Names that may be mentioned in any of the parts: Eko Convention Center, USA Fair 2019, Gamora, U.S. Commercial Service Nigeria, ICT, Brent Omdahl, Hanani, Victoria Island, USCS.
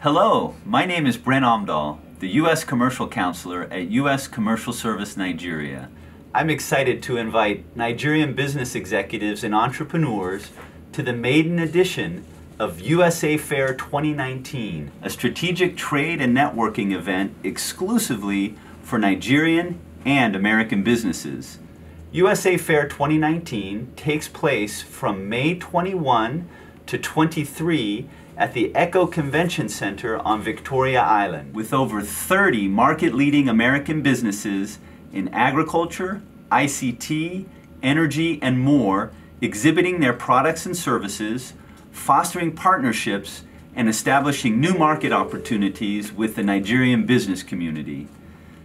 Hello, my name is Brent Omdahl, the U.S. Commercial Counselor at U.S. Commercial Service Nigeria. I'm excited to invite Nigerian business executives and entrepreneurs to the maiden edition of USA Fair 2019, a strategic trade and networking event exclusively for Nigerian and American businesses. USA Fair 2019 takes place from May 21 to 23 at the Eko Convention Center on Victoria Island, with over 30 market-leading American businesses in agriculture, ICT, energy, and more, exhibiting their products and services, fostering partnerships, and establishing new market opportunities with the Nigerian business community.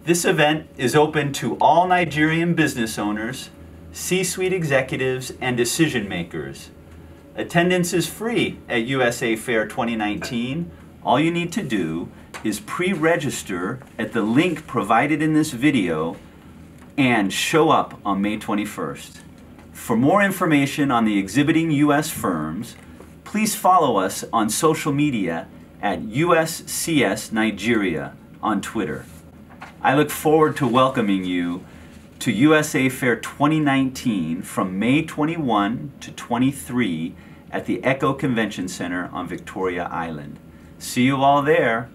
This event is open to all Nigerian business owners, C-suite executives, and decision makers. Attendance is free at USA Fair 2019. All you need to do is pre-register at the link provided in this video and show up on May 21st. For more information on the exhibiting U.S. firms, please follow us on social media at USCS Nigeria on Twitter. I look forward to welcoming you to USA Fair 2019 from May 21 to 23 at the Eko Convention Center on Victoria Island. See you all there.